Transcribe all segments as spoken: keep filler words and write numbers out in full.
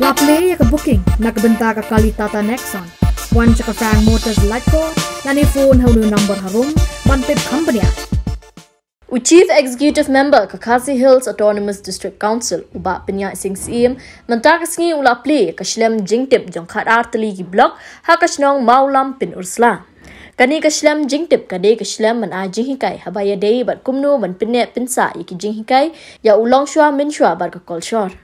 Lapley ka booking nakabenta ka kali Tata Nexon. Wan ka sang motors light ko nani phone hulu number harum mantep company. U Chief Executive Member ka Khasi Hills Autonomous District Council uba Pinya Singh C M mentak singi ula play ka shlem jingtip jong khat artli gi block ha ka snong maulam pin ursla. Kani ka shlem jingtip ka de ka shlem man aji hikai habaya dei bat kumnu man pinne pinsa yiki jing hikai ya ulong shwa min shwa bar ka kolshor.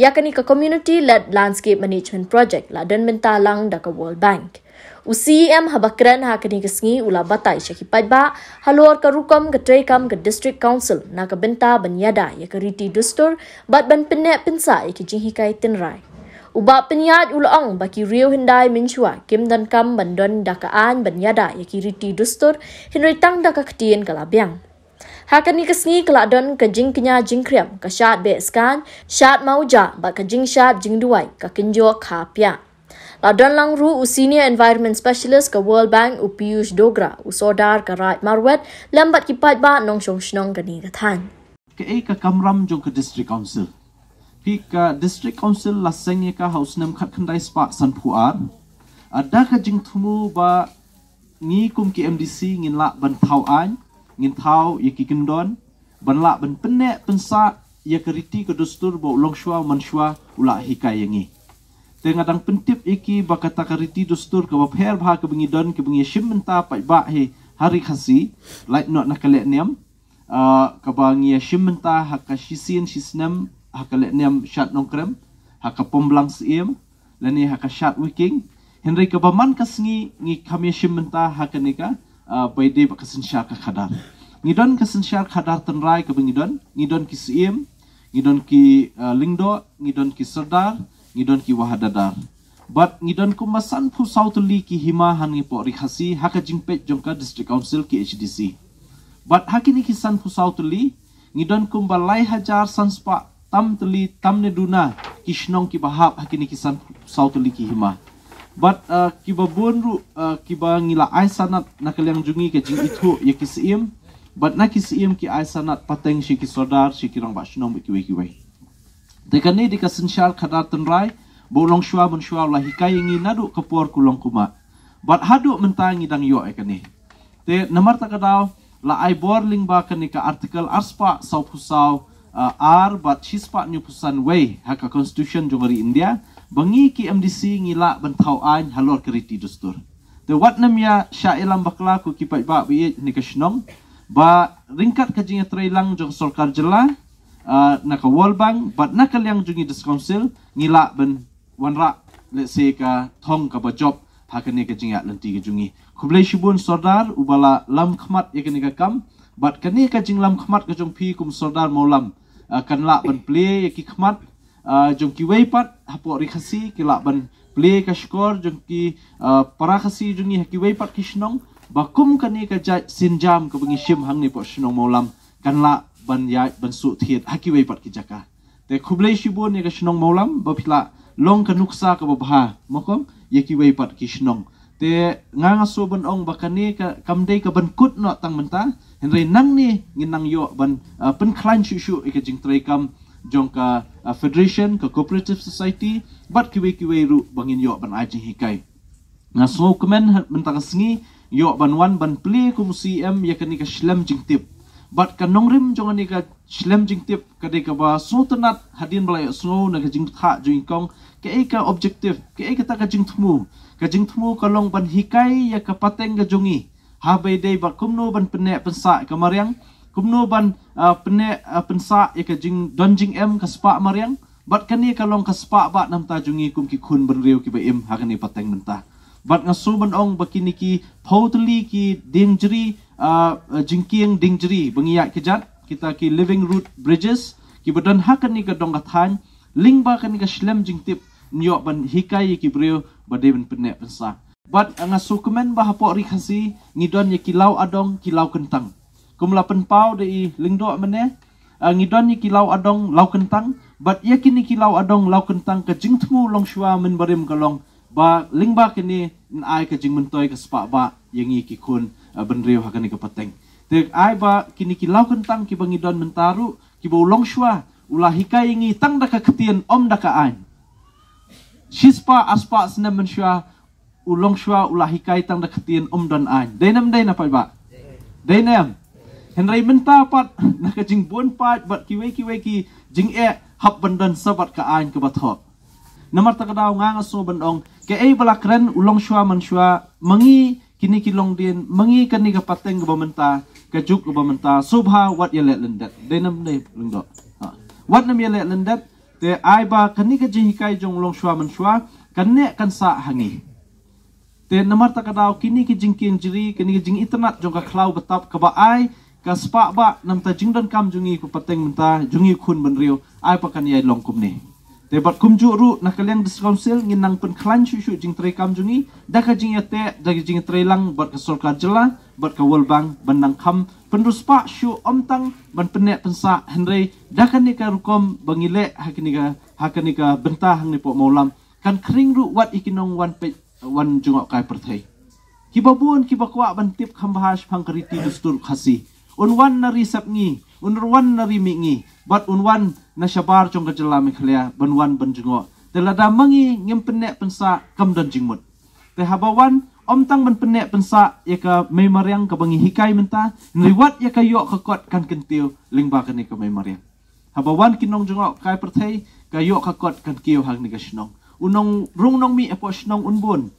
Yakani ka Community Led Landscape Management Project la dan mentalang da ka World Bank. U C M habakran ha kini kesengi ula batai Syekhi Paidba haluar ka rukam ka trekam ka district council na ka benta banyada ya ka riti dustur bat ban penek pensa ya ka jinghikai tenrai. Uba penyat ulong baki riau hindai minshua kim dan kam bandon dakaan banyada ya ka riti dustur hinritang daka ketien ka labiang. Ha kini kesengi ka ladon ka jingkenya jingkriam ka syat beeskan syat mauja bat ka jingshat jingduai ka kenjo ka pia. Ladon lang ru u Senior Environment Specialist ke World Bank Upyush Dogra u sodar ke Rait Marwet lambat kipat ba nong shong shnong ke ni kathan. Ke e ke kamram jong ke District Council. Pi ke District Council laseng ye ke house nam khat khandai spak san puar. Ada ke jing thumu ba ngi kum ki M D C ngin lak ban thau an, ngin thau ye ki kendon, ban lak ban penek pensak ye ke riti ke dustur ba ulong shwa man shwa ulak hikai ye ngi. Tengadang pentip iki bakata kariti dustur ke bapher bah ke bengidon ke bengi shimenta paibak he hari khasi light not nakalek niam ke bangi shimenta hakashisin shisnam hakalek niam shat nongkrem hakapomlang siem lani hakashat wiking henry ke baman kasngi ngi kami shimenta hakanika baide bakasensyar ka khadar ngidon kasensyar khadar tenrai ke bengidon ngidon ki siem ngidon ki lingdo ngidon ki serdar ngidon ki wahadadar bat ngidon ku masan phu sautli ki hima han ngi pori khasi haka jingpet jongka district council ki H D C bat hakini ki san phu sautli ngidon ku balai hajar sanspa tam tli tamne duna ki shnong ki bahap hakini ki san phu sautli ki hima bat uh, ki babun ru uh, ki bangila ai sanat nakalyang jungi ke jing ithu ye ki sim bat na ki sim ki ai sanat pateng shi ki sodar shi ki rang ba shnong ki wei ki wei Dekane di kasensyar kadar tenrai bolong shwa mun shwa la hikai ngi nadu kapor kulong kuma bat hadu mentangi dang yo ekane te namar takadaw la ai borling ba kanika artikel arspa sau pusau ar bat chispa nyu pusan way haka constitution jongari India bangi ki M D C ngila bentau an halor keriti dustur te wat namya syailam bakla ku kipai ba bi nikashnom ba ringkat kajing trailang jong sorkar jela Uh, naka World Bank bat naka liang jungi dis council ngila ben wanra let's say ka thong ka ba job hakane ka jingat lenti ka jungi kublai shibun sordar ubala lam khmat yakane ka kam bat kane ka jing lam khmat ka jong phi kum sordar maulam uh, kan la ban play yaki khmat uh, jong ki wei pat hapo rikhasi ki la ban play ka skor jong ki uh, para khasi jungi haki wei pat ki shnong ba kum kane ka jaj sinjam ka bangi shim hang ne po shnong maulam kan la ban yai ban su thiet haki wei pat ki jaka te khublai shibon ne ka shnong maulam ba phila long ka nuksa ka ba bha mokom ye ki wei pat ki shnong te nga nga so ban ong ba kane ka kamdei ka ban kut no tang menta henrei nang ni nginang yo ban pen khlan shu shu ka jing trai kam jong ka federation ka cooperative society bat ki wei ki wei ru bangin yo ban aji hikai nga so komen mentang singi yo ban wan ban play kum C M ye kane ka shlem jing tip bat kanong rim jong ani ka shlem jingtip ka de ka ba sultanat hadin balai snow na ka jing tha jing kong ke e ka objective ke e ka ta ka jing thmu ka jing thmu ka long ban hikai ya ka pateng ka jongi ha bai dei ba kumno ban pene pensa ka mariang kumno ban pene pensa ya ka jing don jing em ka spa mariang bat kani ka long ka spa ba nam ta jungi kum ki khun ban riu ki ba em ha kani pateng mentah bat ngasu ban ong bakini ki pautli ki dengeri jingkiang dingeri bengiak kejat kita ki living root bridges ki badan hakan ni ka dong kathan ling ba kan ka shlem jingtip nyo ban hikai ki breu bade ban penne pensa bat anga sukumen ba hapo ri khasi ngidon ye kilau adong kilau kentang kum lapan pau de lingdo mane ngidon ye kilau adong lau kentang bat ye kini kilau adong lau kentang ka jingthmu long shwa men barim kalong ba ling ba kini ai ka jing mentoi ka spa ba yangi ki kun benriu hakani ka pateng te ai ba kini ki lau kentang ki bangidon mentaru ki ba ulong shwa ulah hikai ngi tang daka ketien om daka an Shispa aspa senam mensyah ulong syah ulah hikaitan deketin om dan an. Dainam dainam apa pak? Dainam. Henry menta pat nak jing buan pat bat kiwe kiwe ki jing e hab bendan sabat ka an ke bathok. Namar takadau ngangaso bendong ke ei belakren ulong syah mensyah mengi kini kilong din mengi kini ke pateng ke bamenta kajuk ke bamenta subha wat yelet lendat. Dainam dainam lengdok. Wat nam yelet lendat te aiba kini ke jing hikai jong ulong syah mensyah kene kan sa hangi. Te namar takadau kini ke jing kin jiri kini ke jing internet jong ka klau betap ka ba ai kaspa ba nam ta jing dan kam jungi ku pateng menta jungi kun benriu ai pakan yai longkum ni te bat kum ju ru na kaleng dis council nginang pen klan shu shu jing tre kam jungi da ka jing yate da jing tre lang bat ka sorkar jela bat ka World Bank benang kam penrus pa shu omtang ban penek pensa Henry da ka ni ka rukom bangile hakiniga hakiniga bentah hang ni po maulam kan kring ru wat ikinong wan pe wan jungok kai perthai kibabun kibakwa ban tip kam bahas pangkariti dustur khasi unwan nari sapngi unwan nari mingi bat unwan nashabar chong kajala Meghalaya banwan banjungo telada mangi ngempene pensa kam dan jingmut te habawan omtang benpene pensa yaka memariang ka bangi hikai menta riwat yaka yok kakot kan kentiu lingba kane ka memariang habawan kinong jungo kai perthai ka yok kakot kan kiu hang ni ka snong unong rungnong mi apo snong unbun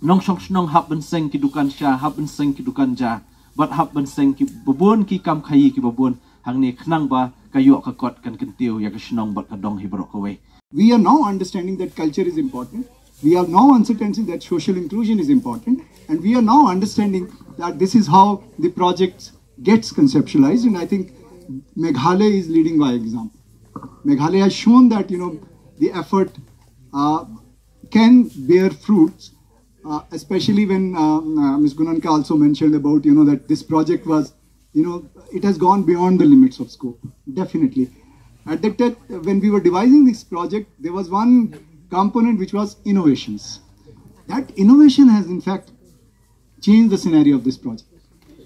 nong song snong hab benseng kidukan sya hab benseng kidukan ja bat hab benseng ki bubun ki kam khayi ki bubun hang ni khnang ba kayo ka kot kan kentiu ya ka shnong bat ka dong hibro ka we. We are now understanding that culture is important. We are now understanding that social inclusion is important, and we are now understanding that this is how the project gets conceptualized. And I think Meghalaya is leading by example. Meghalaya has shown that you know the effort uh, can bear fruits. Uh, especially when um, uh, Miz Gunanka also mentioned about, you know, that this project was, you know, it has gone beyond the limits of scope, definitely. At that time, when we were devising this project, there was one component which was innovations. That innovation has, in fact, changed the scenario of this project.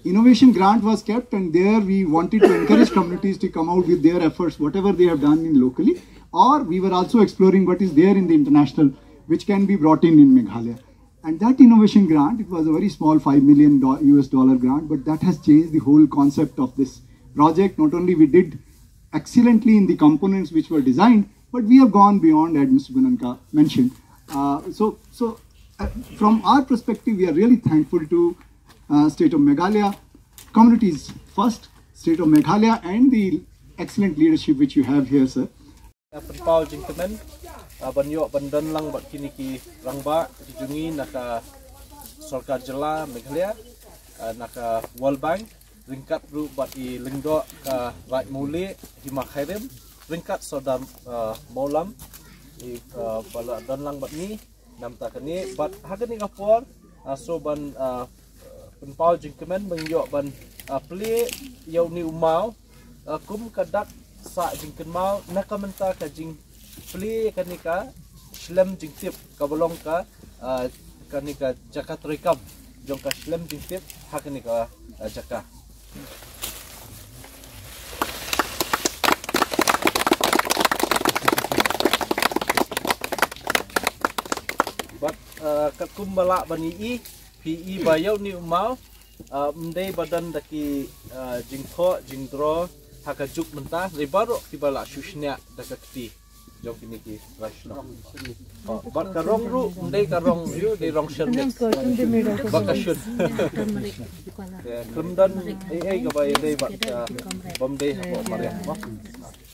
Innovation grant was kept, and there we wanted to encourage communities to come out with their efforts, whatever they have done in locally, or we were also exploring what is there in the international, which can be brought in in Meghalaya. And that innovation grant, it was a very small five million U S dollar grant, but that has changed the whole concept of this project. Not only we did excellently in the components which were designed, but we have gone beyond, as Mister Gunanka mentioned. Uh, so, so uh, from our perspective, we are really thankful to uh, State of Meghalaya, communities first, State of Meghalaya, and the excellent leadership which you have here, sir. Penpau jengkemen banyok bandan lang bat kini ki rangba dijungi naka sorkar jela Meghalaya naka World Bank ringkat ru bat i lengdo ka right mule hima khairim ringkat sodam maulam i bala dan lang bat ni nam takani bat hakani ka por so ban penpau jengkemen banyok ban pli yau ni umau kum kadak sa jing kenmau nakamenta ka jing play kanika shlem jing tip ka bolong ka kanika jaka trikam jong ka shlem jing tip hakanika jaka bat kakum bala bani i pi bayau ni umau mdei badan daki jing kho jing draw hakajuk mentah ribaro kibala syushnya dakati jong kini ki rashno bat karong ru undai karong yu di rong sher bakashun kemdan ai ai gabai dei bat bomdei habo mare